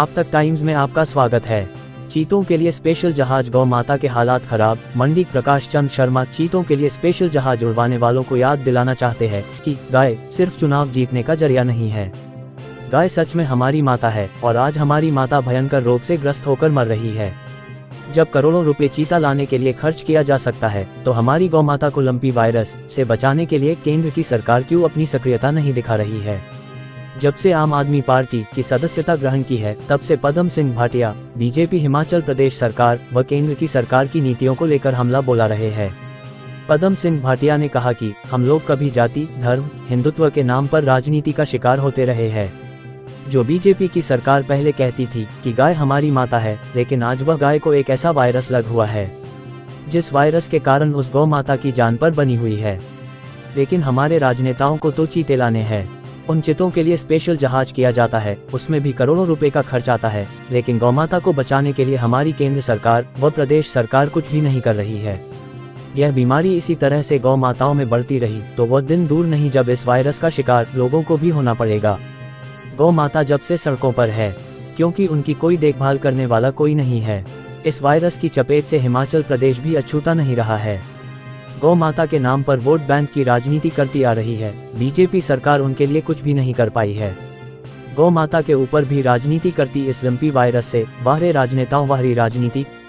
आप तक टाइम्स में आपका स्वागत है। चीतों के लिए स्पेशल जहाज, गौ माता के हालात खराब। मंडी प्रकाश चंद शर्मा चीतों के लिए स्पेशल जहाज उड़वाने वालों को याद दिलाना चाहते हैं कि गाय सिर्फ चुनाव जीतने का जरिया नहीं है, गाय सच में हमारी माता है और आज हमारी माता भयंकर रोग से ग्रस्त होकर मर रही है। जब करोड़ों रुपए चीता लाने के लिए खर्च किया जा सकता है तो हमारी गौ माता को लंपी वायरस से बचाने के लिए केंद्र की सरकार क्यों अपनी सक्रियता नहीं दिखा रही है। जब से आम आदमी पार्टी की सदस्यता ग्रहण की है तब से पद्म सिंह भाटिया, बीजेपी, हिमाचल प्रदेश सरकार व केंद्र की सरकार की नीतियों को लेकर हमला बोला रहे हैं। पद्म सिंह भाटिया ने कहा कि हम लोग कभी जाति, धर्म, हिंदुत्व के नाम पर राजनीति का शिकार होते रहे हैं। जो बीजेपी की सरकार पहले कहती थी कि गाय हमारी माता है, लेकिन आज वह गाय को एक ऐसा वायरस लग हुआ है जिस वायरस के कारण उस गौ माता की जान पर बनी हुई है। लेकिन हमारे राजनेताओं को तो चीते लाने हैं, उन चीतों के लिए स्पेशल जहाज किया जाता है, उसमें भी करोड़ों रुपए का खर्च आता है, लेकिन गौ माता को बचाने के लिए हमारी केंद्र सरकार व प्रदेश सरकार कुछ भी नहीं कर रही है। यह बीमारी इसी तरह से गौ माताओं में बढ़ती रही तो वह दिन दूर नहीं जब इस वायरस का शिकार लोगों को भी होना पड़ेगा। गौ माता जब से सड़कों पर है क्योंकि उनकी कोई देखभाल करने वाला कोई नहीं है। इस वायरस की चपेट से हिमाचल प्रदेश भी अछूता नहीं रहा है। गौ माता के नाम पर वोट बैंक की राजनीति करती आ रही है। बीजेपी सरकार उनके लिए कुछ भी नहीं कर पाई है। गौ माता के ऊपर भी राजनीति करती इस लंपी वायरस से बाहरी राजनेताओं वाली राजनीति